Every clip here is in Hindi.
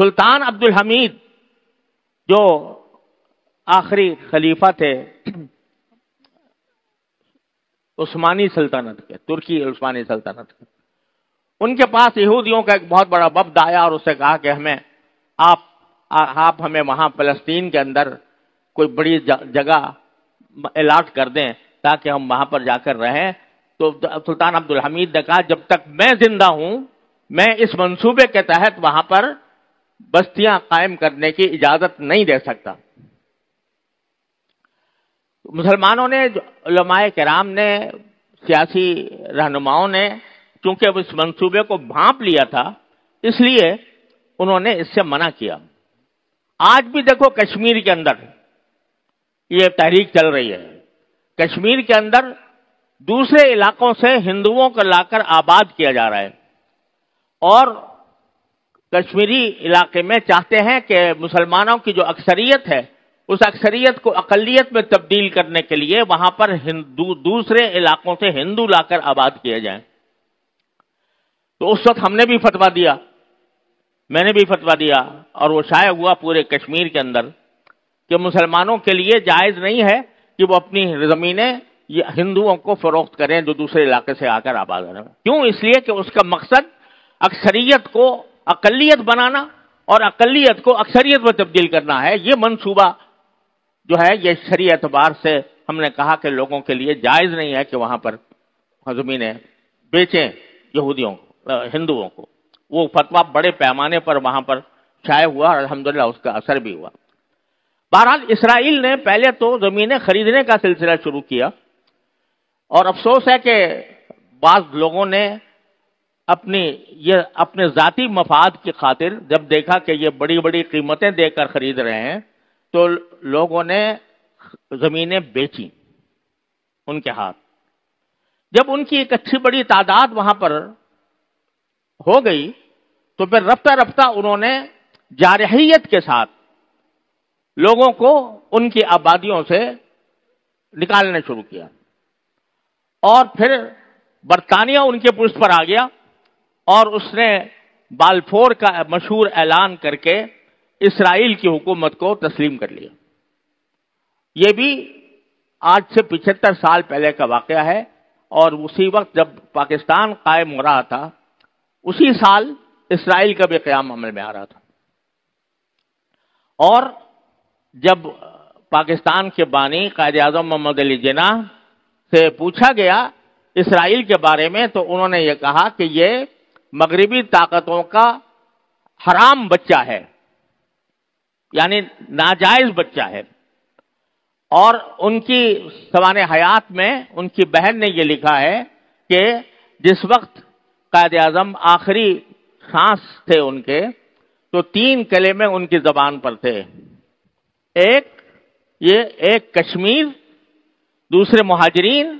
सुल्तान अब्दुल हमीद जो आखिरी खलीफा थे उस्मानी सल्तनत के, तुर्की उस्मानी सल्तनत के, उनके पास यहूदियों का एक बहुत बड़ा वफद आया और उससे कहा कि हमें आप हमें वहाँ फ़लस्तीन के अंदर कोई बड़ी जगह अलाट कर दें ताकि हम वहाँ पर जाकर रहें। तो सुल्तान अब्दुल हमीद ने कहा जब तक मैं जिंदा हूँ मैं इस मंसूबे के तहत वहाँ पर बस्तियाँ कायम करने की इजाज़त नहीं दे सकता। मुसलमानों ने, उलमाए किराम ने, सियासी रहनुमाओं ने चूंकि अब इस मंसूबे को भांप लिया था इसलिए उन्होंने इससे मना किया। आज भी देखो कश्मीर के अंदर ये तहरीक चल रही है। कश्मीर के अंदर दूसरे इलाकों से हिंदुओं को लाकर आबाद किया जा रहा है और कश्मीरी इलाके में चाहते हैं कि मुसलमानों की जो अक्सरियत है उस अक्सरियत को अकलियत में तब्दील करने के लिए वहां पर दूसरे इलाकों से हिंदू लाकर आबाद किए जाएं। तो उस वक्त हमने भी फतवा दिया, मैंने भी फतवा दिया और वो शाया हुआ पूरे कश्मीर के अंदर कि मुसलमानों के लिए जायज़ नहीं है कि वो अपनी ज़मीनें हिंदुओं को फरोख्त करें जो दूसरे इलाके से आकर आबाद करें। क्यों? इसलिए कि उसका मकसद अक्सरियत को अकलियत बनाना और अकलियत को अक्सरियत में तब्दील करना है। ये मंसूबा जो है ये शरीय एतबार से हमने कहा कि लोगों के लिए जायज़ नहीं है कि वहाँ पर ज़मीनें बेचें यहूदियों को, हिंदुओं को। वो फतवा बड़े पैमाने पर वहाँ पर छाया हुआ और अल्हम्दुलिल्लाह उसका असर भी हुआ। बहरहाल इसराइल ने पहले तो ज़मीनें खरीदने का सिलसिला शुरू किया और अफसोस है कि बाज़ लोगों ने अपने ज़ाती मफाद की खातिर जब देखा कि ये बड़ी बड़ी कीमतें देकर ख़रीद रहे हैं तो लोगों ने ज़मीनें बेची उनके हाथ। जब उनकी एक अच्छी बड़ी तादाद वहाँ पर हो गई तो फिर रफ्ता रफ्ता उन्होंने जारहियत के साथ लोगों को उनकी आबादियों से निकालना शुरू किया और फिर बरतानिया उनके पुष्ट पर आ गया और उसने बाल्फोर का मशहूर ऐलान करके इसराइल की हुकूमत को तस्लीम कर लिया। ये भी आज से 75 साल पहले का वाक़या है और उसी वक्त जब पाकिस्तान कायम हो रहा था उसी साल इसराइल का भी क़याम अमल में आ रहा था और जब पाकिस्तान के बानी क़ायद-ए-आज़म मोहम्मद अली जिन्ना से पूछा गया इसराइल के बारे में तो उन्होंने ये कहा कि ये मगरिबी ताकतों का हराम बच्चा है, यानी नाजायज़ बच्चा है। और उनकी सवाने हयात में उनकी बहन ने ये लिखा है कि जिस वक्त क़ायद-ए-आज़म आखिरी सांस थे उनके तो तीन कलेमे उनकी ज़बान पर थे, एक कश्मीर, दूसरे मुहाजिरीन,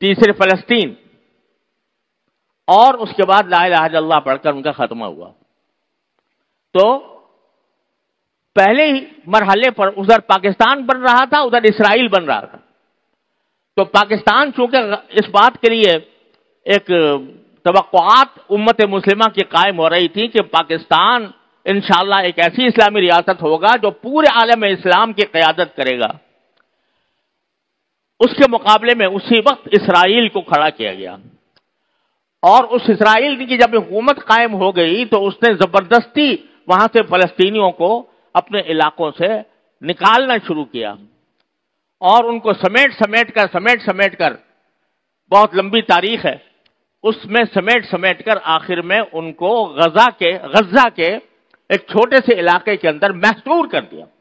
तीसरे फ़लस्तीन। और उसके बाद ला इलाहा इल्लल्लाह पढ़कर उनका ख़त्मा हुआ। तो पहले ही मरहले पर उधर पाकिस्तान बन रहा था उधर इसराइल बन रहा था। तो पाकिस्तान चूंकि इस बात के लिए एक तवक़्क़ुआत उम्मत मुस्लिमा की कायम हो रही थी कि पाकिस्तान इंशाअल्लाह एक ऐसी इस्लामी रियासत होगा जो पूरे आलम इस्लाम की क़यादत करेगा, उसके मुकाबले में उसी वक्त इसराइल को खड़ा किया गया और उस इसराइल की जब हुकूमत कायम हो गई तो उसने ज़बरदस्ती वहाँ से फ़लस्तीनियों को अपने इलाकों से निकालना शुरू किया और उनको समेट समेट कर बहुत लंबी तारीख है उसमें समेट कर आखिर में उनको गज़ा के एक छोटे से इलाके के अंदर महसूर कर दिया।